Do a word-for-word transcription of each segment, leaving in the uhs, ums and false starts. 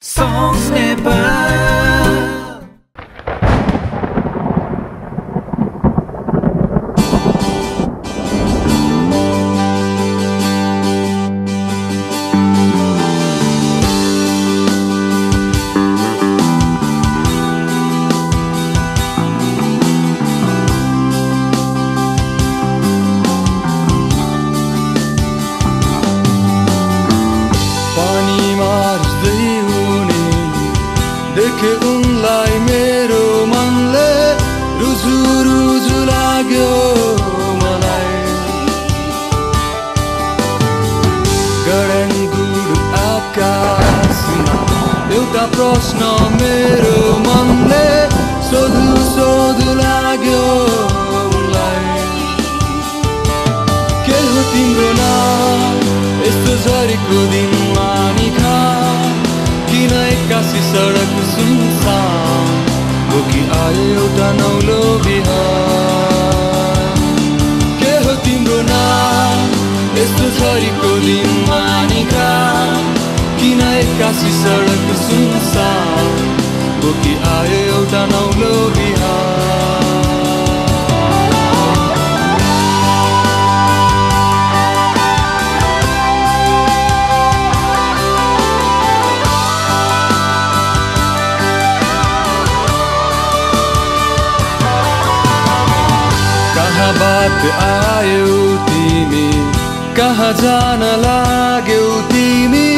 Songs Nepal. Că unlai mero manle ruzu ruzu lagyo malai garanguru akasma euta prashna mero manle sodhu sodhu lagyo unlai ke ho timro naam yesto zariko din manika kina ekasi sadak Boki ayo ta naulo bihar ke ho timro naam yesto zariko din manika kina ekasi sadak sunsan boki ayo ta naulo bihar बात आयो तिमी कहाँ जान लाग्यो तिमी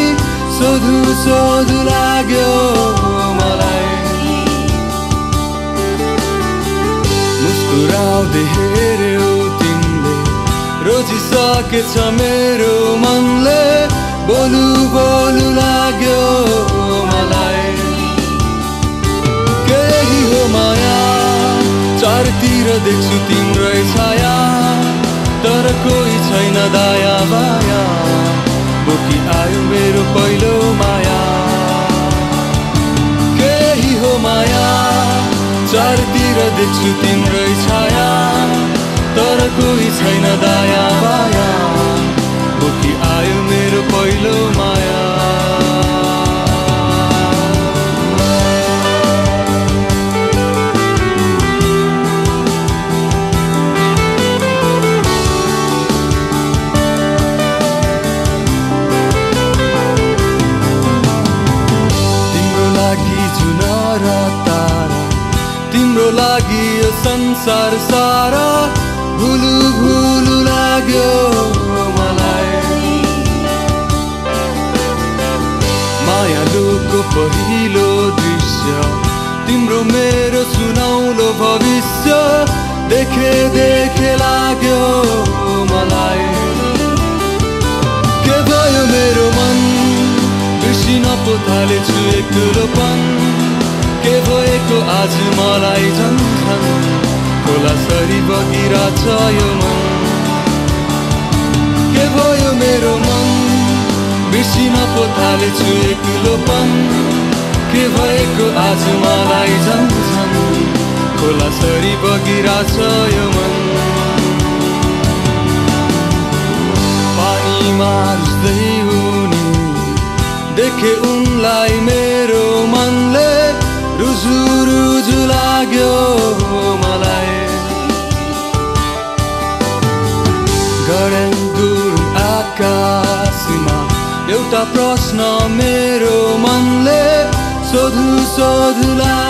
सोधु सोधु लाग्यो मलाई मुस्कुराउँदै हेर्यो तिमीले रोजिसकेछ मेरो मनले बोलु बोलु लाग्यो मलाई केही हो माया चारतिर देख्छु तिम्रै छाया तर कोही छैन दया माया बोकी आयो मेरो पहिलो माया केही हो माया चारतिर देख्छु तिम्रै छाया तर कोही छैन दया माया बोकी आयो मेरो पहिलो माया lagi sansar sara bhulu bhulu lagyo malai maya luko pahilo drishya timro mero sunaulo bhavishya dekhe dekhe lagyo malai ke bhayo mero man bishina potale chu eklo pan के भएको आज मलाई झन्झन खोलासरी बगिरहेछ यो मन के भयो मेरो मन बिर्सिन पो थालेछु एक्लोपन के भएको आज मलाई झन्झन खोलासरी बगिरहेछ यो मन पानीमा रुस्दै हुने देखे उनलाई मेरो मनले रुजु रुजु लाग्यो मलाई गरङ्गुर आकाशमा एउटा प्रश्न मेरो मनले सोधु सोधु लाग्यो